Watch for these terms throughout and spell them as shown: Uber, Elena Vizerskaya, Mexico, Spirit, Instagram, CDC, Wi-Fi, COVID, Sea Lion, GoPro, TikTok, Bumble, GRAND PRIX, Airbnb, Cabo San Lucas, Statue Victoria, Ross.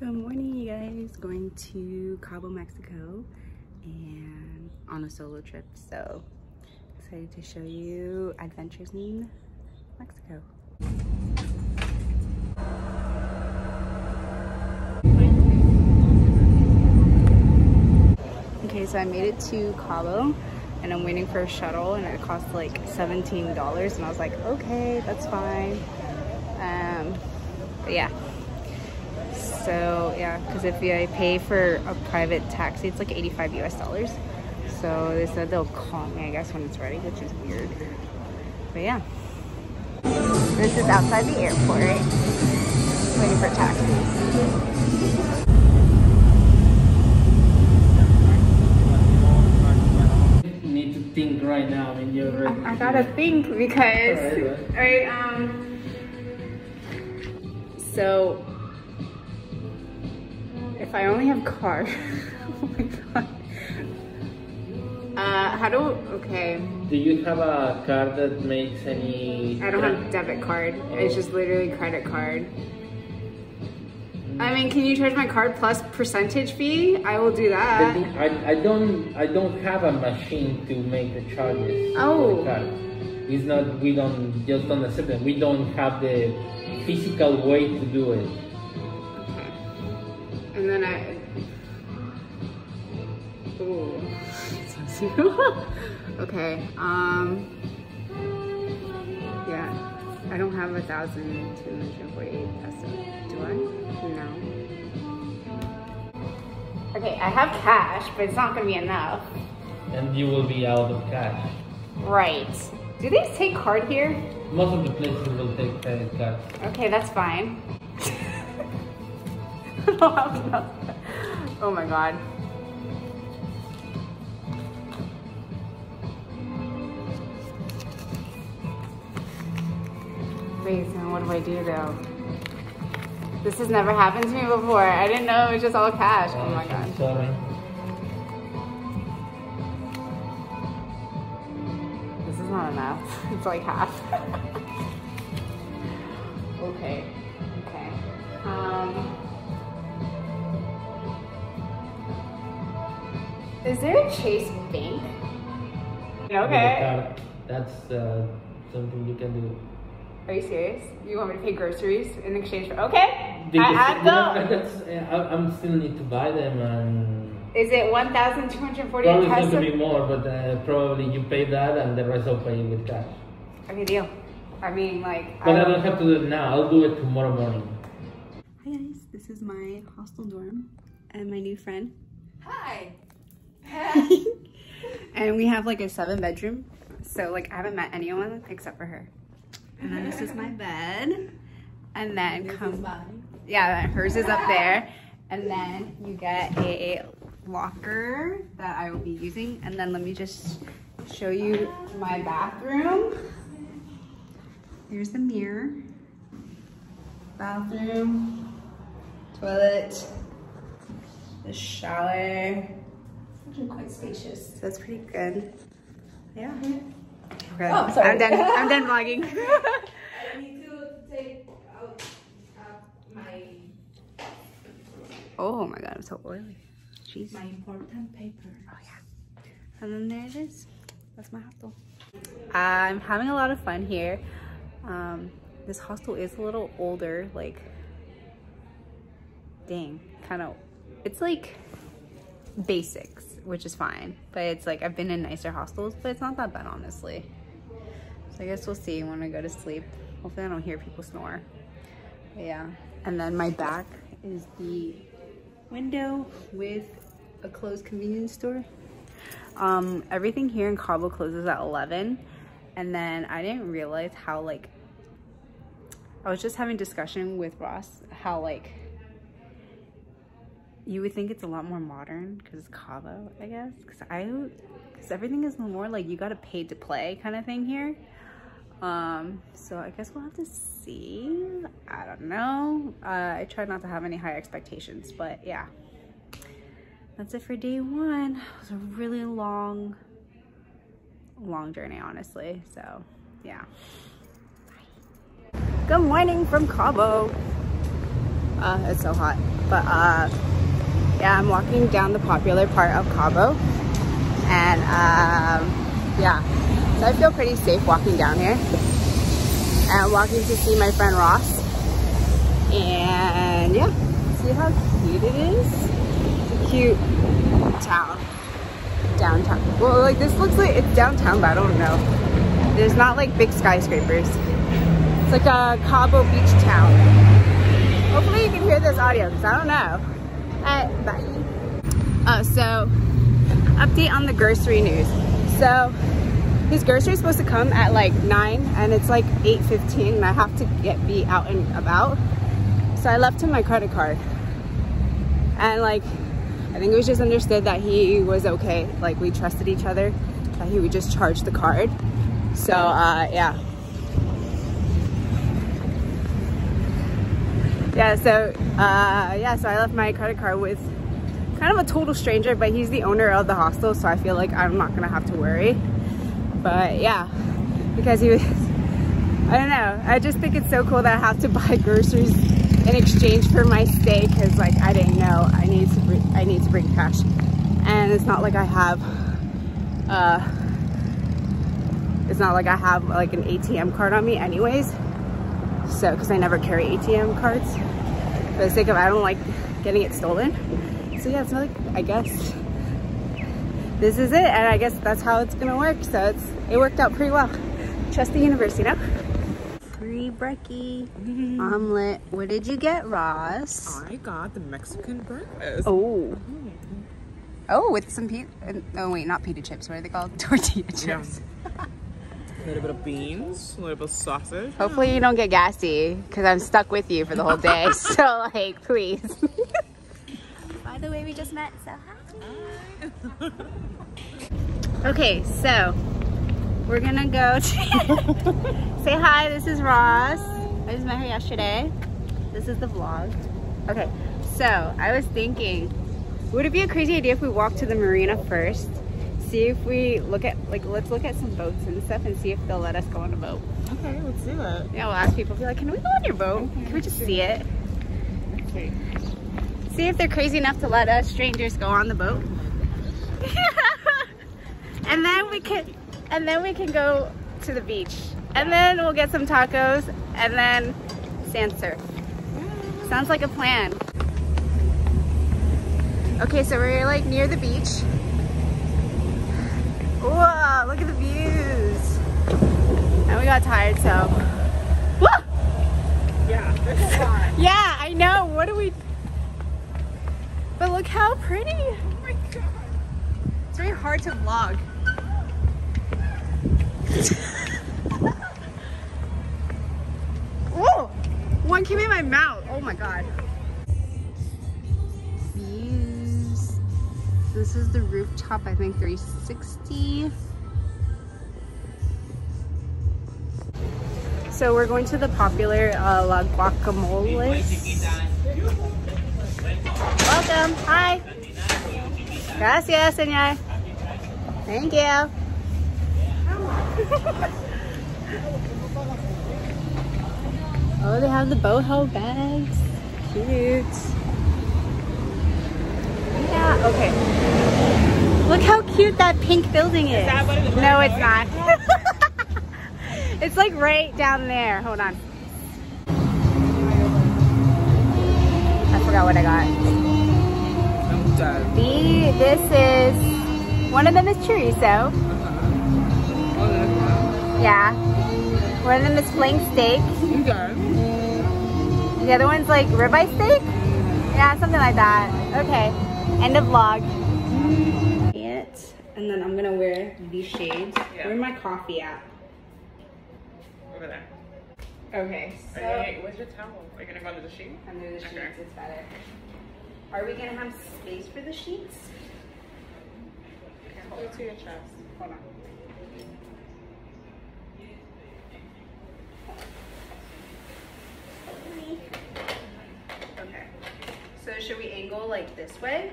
Good morning, you guys. Going to Cabo, Mexico, and on a solo trip, so excited to show you adventures in Mexico. Okay, so I made it to Cabo and I'm waiting for a shuttle, and it cost like $17, and I was like, okay, that's fine. But yeah. So yeah, because if I pay for a private taxi, it's like $85 US. So they said they'll call me, I guess, when it's ready, which is weird. But yeah. This is outside the airport, waiting for taxis. You need to think right now when you're ready. I gotta think because, alright, so, if I only have car, oh my god. Okay. Do you have a card that makes any... I don't have a debit card. Oh. It's just literally credit card. I mean, can you charge my card plus percentage fee? I will do that. I don't have a machine to make the charges. Oh. For the card. It's not, we don't, just don't accept them. We don't have the physical way to do it. And then ooh. Okay, yeah, I don't have 1,248 pesos, do I? No. Okay, I have cash, but it's not gonna be enough. And you will be out of cash. Right. Do they take card here? Most of the places will take credit card. Okay, that's fine. I don't have enough. Oh my god. And what do I do though? This has never happened to me before. I didn't know it was just all cash. Oh my god. Sorry. This is not enough. It's like half. Okay. Okay. Is there a Chase Bank? Okay. That's something you can do. Are you serious? You want me to pay groceries in exchange for... Okay, because I'm still need to buy them and... Is it 1,240? Probably going to be more, but probably you pay that and the rest I'll pay with cash. Okay, deal. I mean, like... But I don't have to do it now. I'll do it tomorrow morning. Hi guys, this is my hostel dorm and my new friend. Hi! And we have like a 7-bedroom, so like I haven't met anyone except for her. And then this is my bed, and then hers is up there, and then you get a locker that I will be using. And then let me just show you my bathroom. Here's the mirror, bathroom, toilet, the shower. It's actually quite spacious. So that's pretty good. Yeah. Okay. Oh, sorry. I'm done vlogging. I need to take out my... Oh my god, I'm so oily. Jeez. My important paper. Oh yeah. And then there it is. That's my hostel. I'm having a lot of fun here. This hostel is a little older, like... Dang. Kind of... It's like... Basics, which is fine, but it's like I've been in nicer hostels, but it's not that bad, honestly. So I guess we'll see when I go to sleep. Hopefully I don't hear people snore. But yeah. And then my back is the window with a closed convenience store. Everything here in Cabo closes at 11, and then I didn't realize how, like, I was just having a discussion with Ross how, like, you would think it's a lot more modern because it's Cabo, I guess. Because everything is more like you gotta pay to play kind of thing here. So I guess we'll have to see. I don't know. I try not to have any high expectations, but yeah. That's it for day one. It was a really long, long journey, honestly. So yeah. Bye. Good morning from Cabo. It's so hot. But yeah, I'm walking down the popular part of Cabo, and yeah, so I feel pretty safe walking down here. And I'm walking to see my friend Ross, and yeah, see how cute it is? It's a cute town, downtown. Well, like this looks like it's downtown, but I don't know. There's not like big skyscrapers. It's like a Cabo beach town. Hopefully you can hear this audio, because I don't know. Bye. So update on the grocery news. So his grocery is supposed to come at like 9, and it's like 8:15, and I have to be out and about. So I left him my credit card, and like I think it was just understood that he was okay. Like we trusted each other that he would just charge the card. So yeah. Yeah, so I left my credit card with kind of a total stranger, but he's the owner of the hostel, so I feel like I'm not gonna have to worry. But yeah, because he was, I don't know, I just think it's so cool that I have to buy groceries in exchange for my stay, because like I didn't know I need to bring cash, and it's not like I have like an ATM card on me anyways. So, because I never carry ATM cards, for the sake of I don't like getting it stolen. So yeah, it's not like, I guess this is it, and I guess that's how it's gonna work. So it worked out pretty well. Trust the universe, you know. Free brekkie, omelet. What did you get, Ross? I got the Mexican breakfast. Oh, oh, with some pita. Oh wait, not pita chips. What are they called? Tortilla chips. Yeah. A little bit of beans, a little bit of sausage. Hopefully you don't get gassy, because I'm stuck with you for the whole day. So like, please. By the way, we just met, so hi. Okay, so we're gonna go to say hi. This is Ross. Hi. I just met her yesterday. This is the vlog. Okay, so I was thinking, would it be a crazy idea if we walked to the marina first? See if we look at, like, let's look at some boats and stuff and see if they'll let us go on a boat. Okay, let's do that. Yeah, we'll ask people, be like, can we go on your boat? Okay, can we just see it? Okay. See if they're crazy enough to let us strangers go on the boat. and then we can go to the beach. And then we'll get some tacos and then sand surf. Sounds like a plan. Okay, so we're like near the beach. Whoa, look at the views. And we got tired, so. Woo! Yeah, there's a lot. Yeah, I know. What do we. But look how pretty. Oh my god. It's very hard to vlog. Whoa! One came in my mouth. Oh my god. This is the rooftop, I think 360. So we're going to the popular La Guacamoles. Welcome, hi. Gracias, señor. Thank you. Oh, they have the boho bags. Cute. Yeah, okay. Look how cute that pink building is. Is that what it is? No, it's not. It's like right down there. Hold on. I forgot what I got. I'm done. This is, one of them is chorizo. Yeah. One of them is flank steak. The other one's like ribeye steak? Yeah, something like that. Okay. End of vlog. And then I'm gonna wear these shades. Yeah. Where's my coffee at? Over there. Okay, so. Wait, where's your towel? Are you gonna go under the sheet? Under the sheets, okay. It's better. Are we gonna have space for the sheets? Okay, hold it to your chest. Hold on. So should we angle like this way?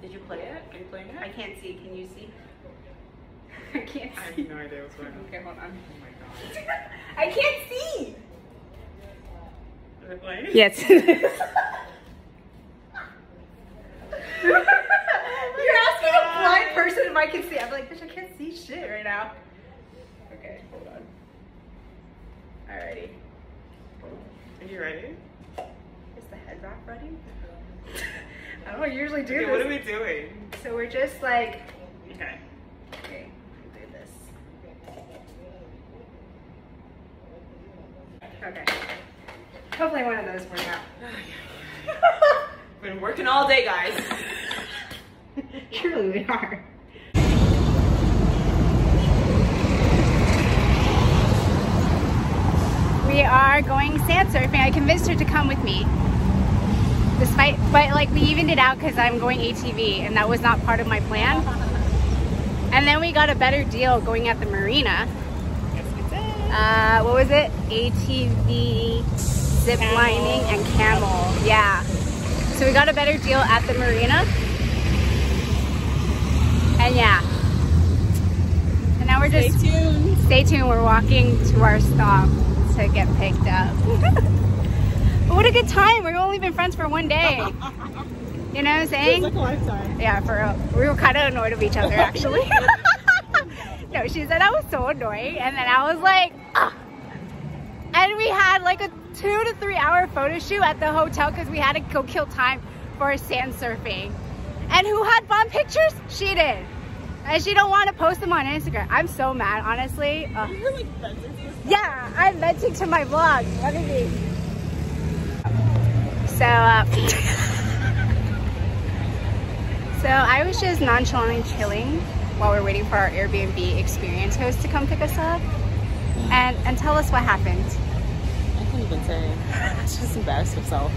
Did you play it? Are you playing it? I can't see. Can you see? I can't see. I have no idea what's going on. Okay, hold on. Oh my god. I can't see! Is it playing? Yes. I can see. I'm like, bitch, I can't see shit right now. Okay, hold on. Alrighty. Are you ready? Is the head wrap ready? I don't usually do this. What are we doing? So we're just like. Okay. Okay, we do this. Okay. Hopefully one of those work out. Been working all day, guys. Truly, we are. We are going sand surfing. I convinced her to come with me. Despite, but like we evened it out because I'm going ATV and that was not part of my plan. And then we got a better deal going at the marina. Yes, we did. What was it? ATV, zip lining, and camel. Yeah. So we got a better deal at the marina. And yeah. And now we're just... Stay tuned. Stay tuned. We're walking to our stop to get picked up. But what a good time. We've only been friends for one day. You know what I'm saying? It's like a lifetime. Yeah, for real. We were kind of annoyed with each other, actually. No, she said I was so annoyed. And then I was like, ugh. And we had like a 2 to 3 hour photo shoot at the hotel because we had to go kill time for sand surfing. And who had fun pictures? She did. And she don't want to post them on Instagram. I'm so mad, honestly. You're like venting to yourself. Yeah, I'm venting to my vlog. What do you mean? So, so I was just nonchalantly chilling while we're waiting for our Airbnb experience host to come pick us up and tell us what happened. I can't even say. She just embarrassed herself.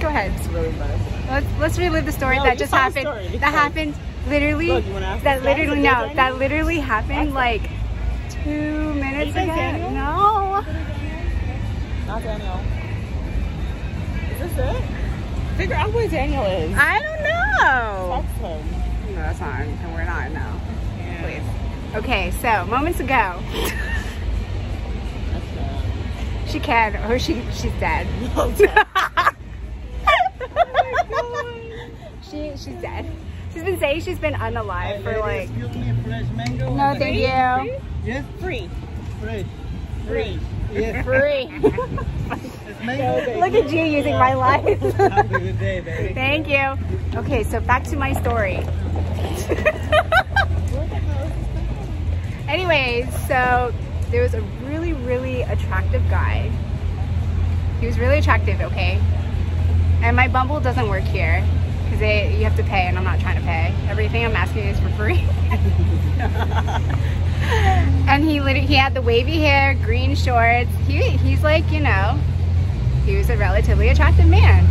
Go ahead. It's really embarrassing. Let's relive the story that just happened. That happened literally. Look, that literally no. That literally happened like 2 minutes ago. Daniel? No. Not Daniel. Is this it? Figure out where Daniel is. I don't know. Text him. No, that's not. And we're not now. Yeah. Please. Okay, so moments ago. That's bad. She can, or she's dead. No, dead. Oh my God. She's dead. She's been saying she's been unalive for like. Excuse me, fresh mango. No, thank you. Yes, free. Free. Free. Yes, free. Look at you using my life. Thank you. Okay, so back to my story. Anyways, so there was a really, really attractive guy. He was really attractive, okay? And my Bumble doesn't work here because you have to pay and I'm not trying to pay. Everything I'm asking is for free. And he had the wavy hair, green shorts. He's like, you know, he was a relatively attractive man.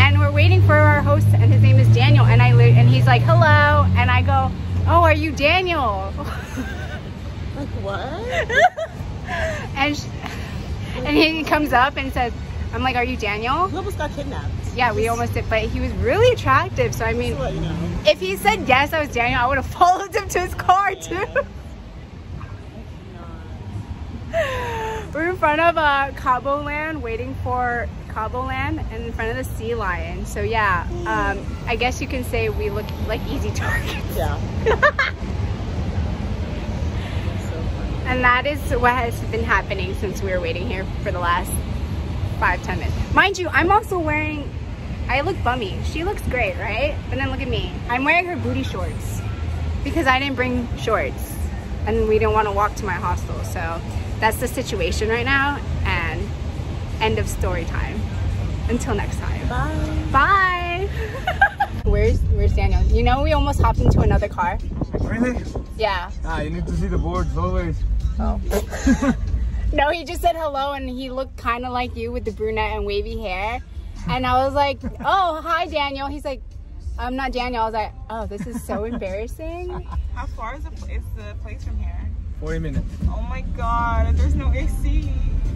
And we're waiting for our host, and his name is Daniel. And he's like, hello. And I go, oh, are you Daniel? Like, what? And he comes up and says, I'm like, are you Daniel? We almost got kidnapped. Yeah, we almost did, but he was really attractive. So, I mean, you know. If he said yes, I was Daniel, I would have followed him to his car, too. We're in front of Cabo Land, waiting for Cabo Land, and in front of the Sea Lion. So yeah, I guess you can say we look like easy targets. Yeah. And that is what has been happening since we were waiting here for the last 5–10 minutes. Mind you, I'm also wearing, I look bummy. She looks great, right? But then look at me. I'm wearing her booty shorts because I didn't bring shorts, and we didn't want to walk to my hostel, so. That's the situation right now, and end of story time. Until next time. Bye. Bye. Where's Daniel? You know we almost hopped into another car. Really? Yeah. Ah, you need to see the boards always. Oh. No, he just said hello, and he looked kind of like you with the brunette and wavy hair. And I was like, oh, hi, Daniel. He's like, I'm not Daniel. I was like, oh, this is so embarrassing. How far is the place from here? 40 minutes. Oh my God, there's no AC.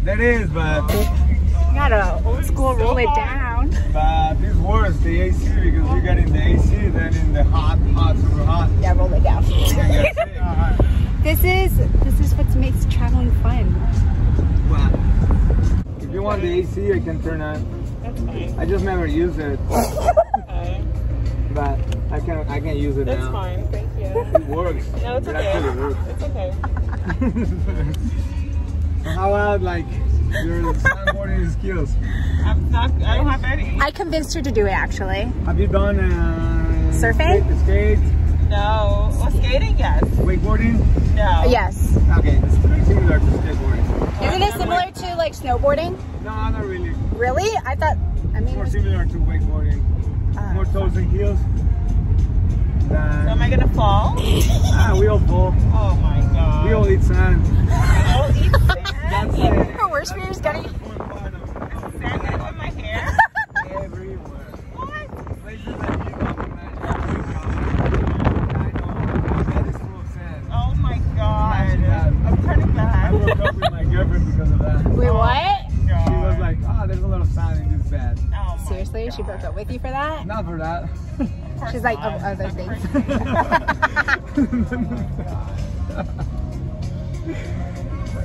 There is, but... Oh, you gotta old school roll it down. But this worse, the AC, because you got in the AC, then in the hot, super hot. Yeah, roll it down. This is what makes traveling fun. Wow. If you want the AC, I can turn on. That's fine. I just never use it. Okay. But... I can use it now. That's fine. Thank you. It works. No, it's okay. It works. It's okay. How about like your snowboarding skills? I don't have any. I convinced her to do it actually. Have you done surfing? Skate? No. Well, skating, yes. Wakeboarding? No. Yes. Okay, it's pretty similar to skateboarding. Isn't it similar to like snowboarding? No, not really. Really? I thought. I mean. More similar to wakeboarding. More toes and heels. So am I gonna fall? We all fall. Oh my god. We all eat sand. We all eat sand? That's her worst fear is gonna eat sand gonna go in my hair? Everywhere. What? Places that you don't imagine. I know. My head is full of sand. Oh my god. I'm turning bad. I woke up with my girlfriend because of that. Wait, what? She was like, oh, there's a lot of sand in this bed. Oh, seriously? God. She broke up with you for that? Not for that. She's like, oh, other things. Oh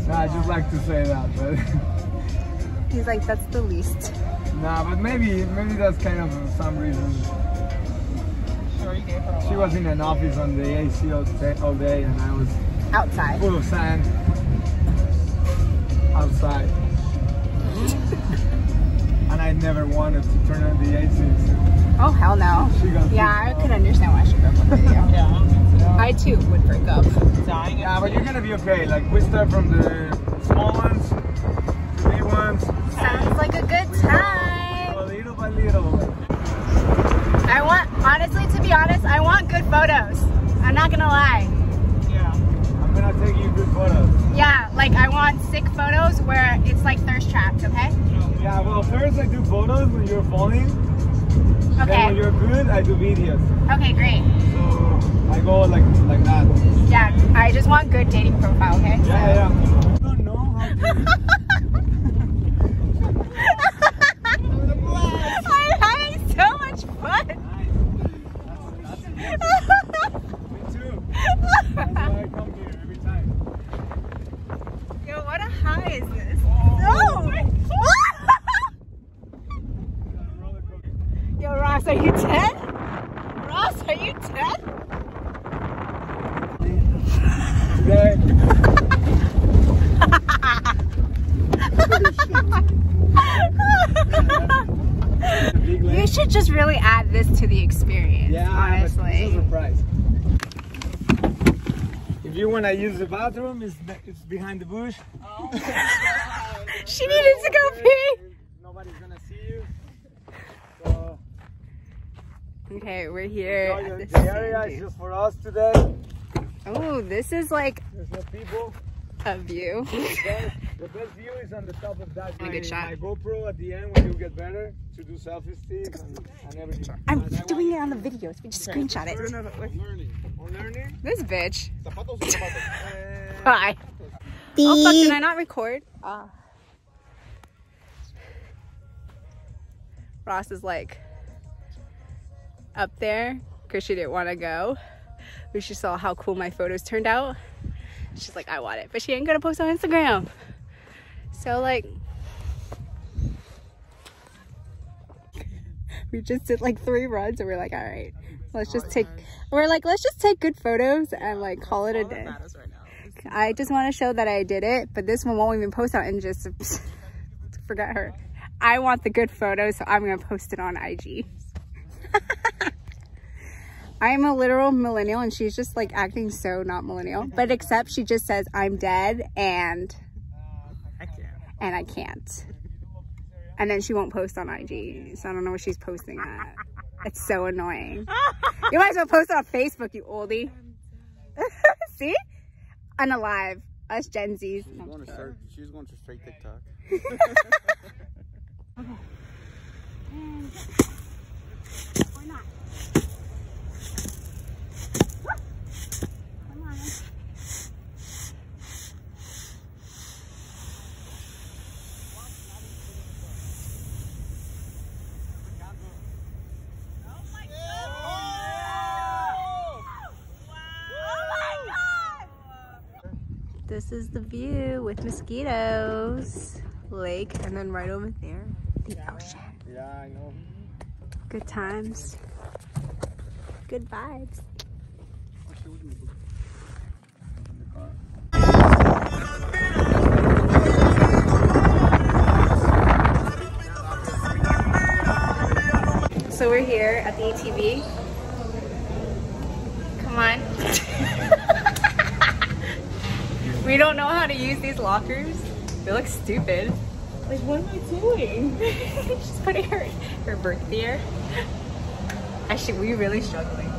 nah, I just like to say that, but... He's like, that's the least. Nah, but maybe that's kind of some reason. Sure, you gave her a lot. She was in an office on the AC all day, and I was... outside. Full of sand. Outside. And I never wanted to turn on the AC. So oh hell no. Yeah, I could understand why she broke up with you. Yeah. I too would break up. Dying. Yeah, but you're gonna be okay. Like we start from the small ones to the big ones. Sounds like a good time. Go little by little. I want, honestly, to be honest, I want good photos. I'm not gonna lie. Yeah. I'm gonna take you good photos. Yeah, like I want sick photos where it's like thirst trapped, okay? Yeah, well first I do photos when you're falling. Okay. Then when you're good, I do videos. Okay, great. So I go like that. Yeah, I just want good dating profile, okay? Yeah, so. Yeah. I don't know how to I'm having so much fun. Nice. Me too. That's why I come here every time. Yo, what a high is this? Oh, no! Yo, Ross, are you dead? Ross, are you dead? Dead. You should just really add this to the experience, yeah, honestly. Yeah, it's a surprise. If you want to use the bathroom, it's behind the bush. Oh my God. She needed to go pee. Nobody's going to see you. So okay, we're here. The area is just for us today. Oh, this is like there's no people. A view. The best view is on the top of that. My GoPro at the end when you get better to do selfie sticks and everything. I'm doing it on the videos. We just screenshot it. Learning. This bitch. Hi. Oh fuck! Did I not record? Ah. Ross is like up there because she didn't want to go, but she saw how cool my photos turned out. She's like, I want it, but she ain't gonna post on Instagram. So like, we just did like 3 runs and we're like, all right, let's just take good photos and like call it a day. I just want to show that I did it, but this one won't even post out and just forget her. I want the good photo, so I'm gonna post it on IG. I'm a literal millennial and she's just like acting so not millennial, but except she just says I'm dead and I can't. And then she won't post on IG, so I don't know what she's posting at. It's so annoying. You might as well post it on Facebook, you oldie. See? Unalive. Us Gen Zs. She's going to straight TikTok. Okay. And or not. Come on. This is the view with mosquitoes, lake, and then right over there. The ocean. Yeah, I know. Good times. good vibes. So we're here at the ATV. Come on. We don't know how to use these lockers. They look stupid. Like, what am I doing? She's putting her birth there. Actually, we're really struggling.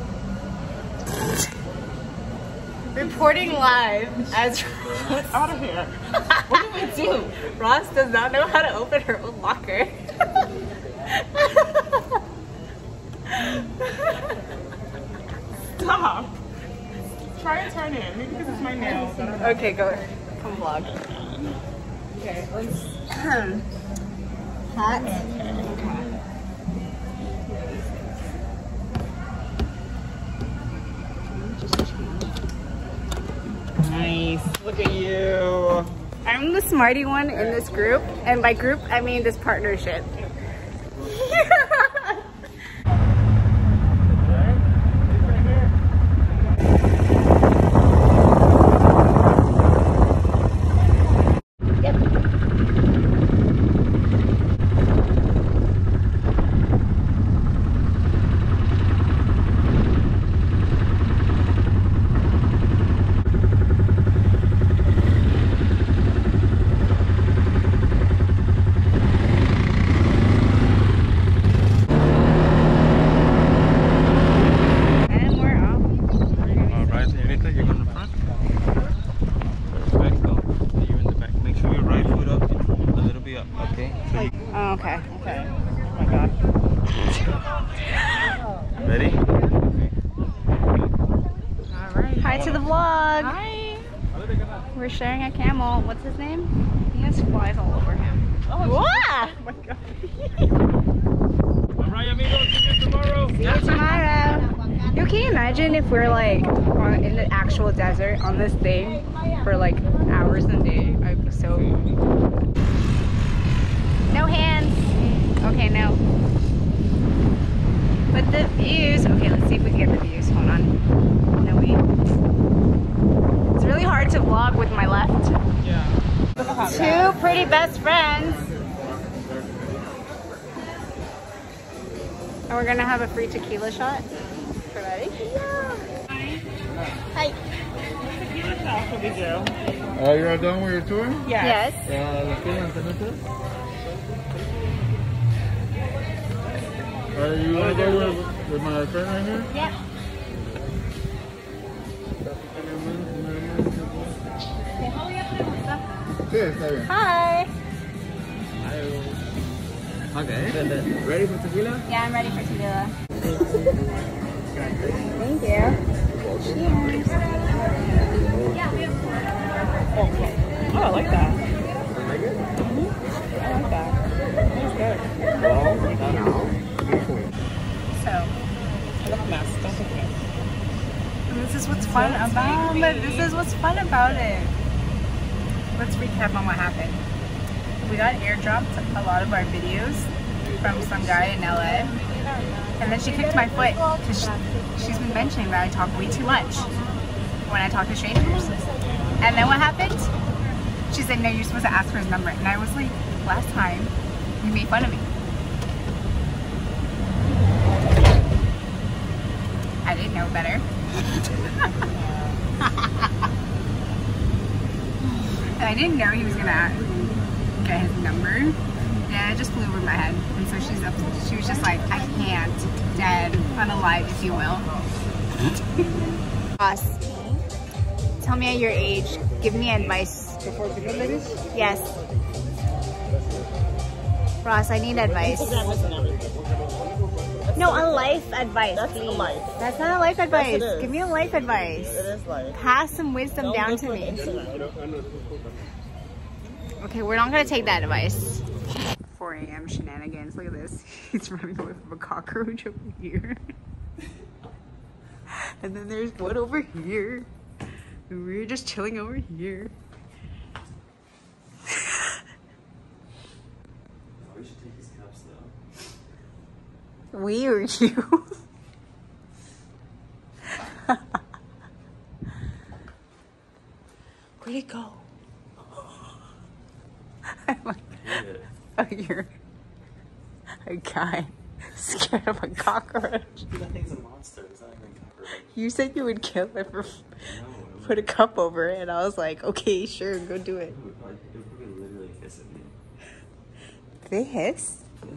Reporting live as Ross. Out of here. What do we do? Ross does not know how to open her own locker. Stop. Try and turn in. Maybe because it's my nail. Okay, go. Come vlog. Okay, let's. Hot. Okay. Nice. Look at you. I'm the smarty one in this group, and by group I mean this partnership. We're sharing a camel. What's his name? He has flies all over him. Oh, wow. Oh my god. All right, amigos, see you tomorrow. See you tomorrow. Yo, can you imagine if we're like in the actual desert on this thing for like hours a day? I'd be so. No hands. Okay, no. But the views. Okay, let's see if we can get the views. Hold on. No, wait. It's really hard to vlog with my left. Yeah. Two pretty best friends. And we're gonna have a free tequila shot. Ready? Yeah. Hi. Tequila shot for the Oh, you're all done with your tour? Yes. Yes. You wanna go with my friend right here? Yep. Yeah. Hi. Okay. Ready for tequila? Yeah, I'm ready for tequila. Thank you. Cheers. Okay. Oh, I like that. Mm-hmm. I like that. It's good. So. This is what's fun about it. This is what's fun about it. Let's recap on what happened. We got airdropped a lot of our videos from some guy in LA, and then she kicked my foot because she's been mentioning that I talk way too much when I talk to strangers. And then what happened? She said, no, you're supposed to ask for his number. And I was like, last time you made fun of me. I didn't know better. I didn't know he was gonna get his number. Yeah, it just flew over my head. And so she's up. She was just like, I can't. Dead, unalive, if you will. Ross, tell me at your age. Give me advice. Before the ladies? Yes. Ross, I need advice. No, a life advice. That's please. A life. That's not a life advice. Yes, give me a life advice. It is life. Pass some wisdom down to me. Okay, we're not gonna take that advice. 4 a.m. shenanigans. Look at this. He's running away from a cockroach over here. And then there's one over here. And we're just chilling over here. We or you? it go. I'm like, oh, you're a guy scared of a cockroach. That thing's a monster. It's not even a cockroach. You said you would kill it for... Put a cup over it, and I was like, okay, sure, go do it. They would literally hiss at me. They hiss? Yeah.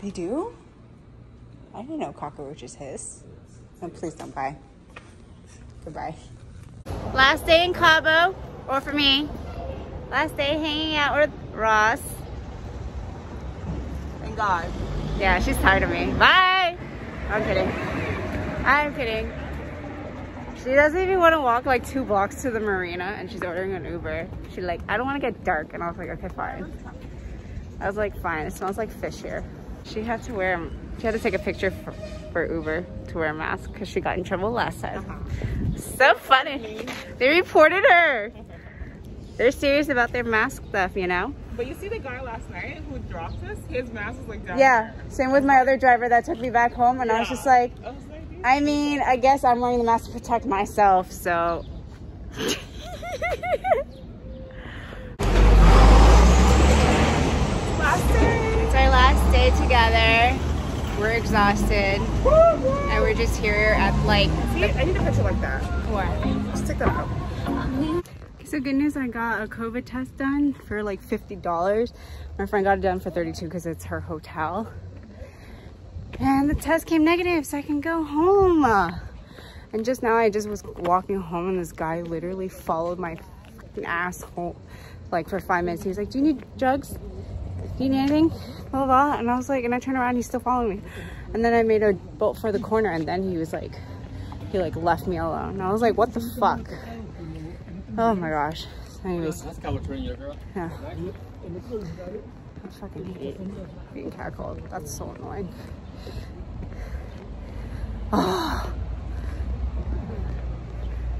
They do? I didn't know cockroaches hiss. No, please don't buy. Goodbye. Last day in Cabo, or for me, last day hanging out with Ross. Thank God. Yeah, she's tired of me. Bye! I'm kidding. I'm kidding. She doesn't even want to walk like 2 blocks to the marina, and she's ordering an Uber. She's like, I don't want to get dark, and I was like, okay, fine. I was like, fine. It smells like fish here. She had to take a picture for Uber to wear a mask because she got in trouble last time. So funny. They reported her. They're serious about their mask stuff, you know. But you see the guy last night who dropped us? His mask was like down. Yeah. Same with my other driver that took me back home, and yeah. I was like. I mean, I guess I'm wearing the mask to protect myself, so. Last day. It's our last day together. We're exhausted. Woo, woo. And we're just here at like. See, I need a picture like that. What? Just take that out. Okay, so good news, I got a COVID test done for like $50. My friend got it done for $32 because it's her hotel. And the test came negative, so I can go home. And just now, I just was walking home, and this guy literally followed my fucking asshole, like, for 5 minutes. He was like, do you need drugs? Do you need anything? Blah, blah, blah. And I was like, and I turned around, he's still following me. And then I made a bolt for the corner, and then he was like, he, like, left me alone. And I was like, what the fuck? Oh, my gosh. Anyways. Yeah. I fucking hate being catcalled. That's so annoying. Oh.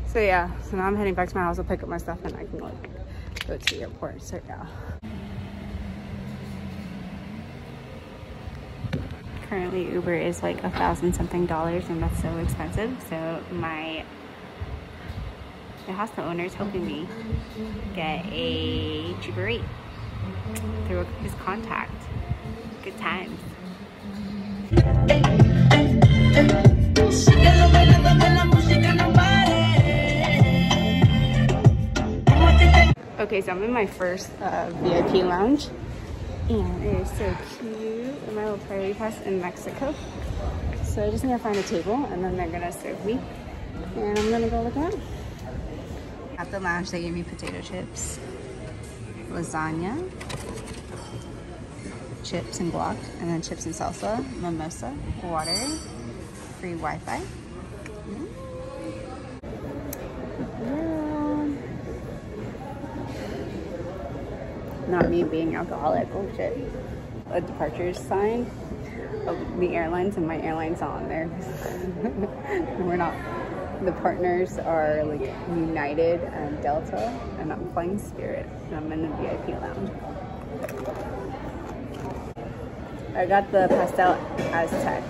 So yeah, so now I'm heading back to my house. I'll pick up my stuff and I can like go to the airport. So yeah. Currently Uber is like $1,000 something, and that's so expensive. So the hostel owner is helping me get a cheaper rate through his contact. Good times. Okay, so I'm in my first VIP lounge, and it is so cute. And I will priority pass in Mexico, so I just need to find a table, and then they're gonna serve me, and I'm gonna go look around. At the lounge, they gave me potato chips, lasagna, chips and guac, and then chips and salsa, mimosa, water, free Wi-Fi. Yeah. Not me being alcoholic, oh shit. A departures sign of the airlines, and my airline's not on there. We're not, the partners are like United and Delta, and I'm flying Spirit, and I'm in the VIP lounge. I got the pastel Aztec.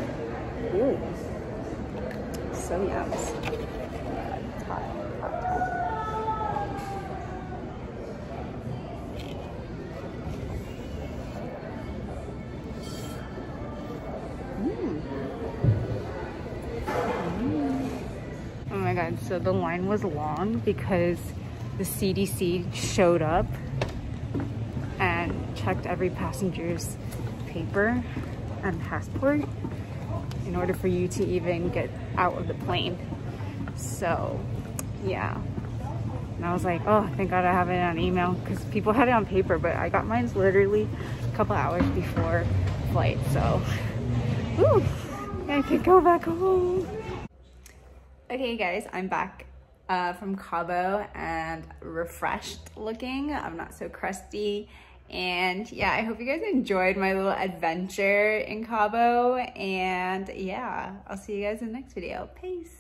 Ooh. So yums. Hot, hot, hot. Mm. Mm. Oh my God, so the line was long because the CDC showed up and checked every passenger's paper and passport in order for you to even get out of the plane. So yeah, and I was like, oh, thank God I have it on email, because people had it on paper, but I got mine literally a couple hours before flight. So ooh, I could go back home. Okay guys, I'm back from Cabo and refreshed looking. I'm not so crusty. And yeah, I hope you guys enjoyed my little adventure in Cabo, and yeah, I'll see you guys in the next video. Peace.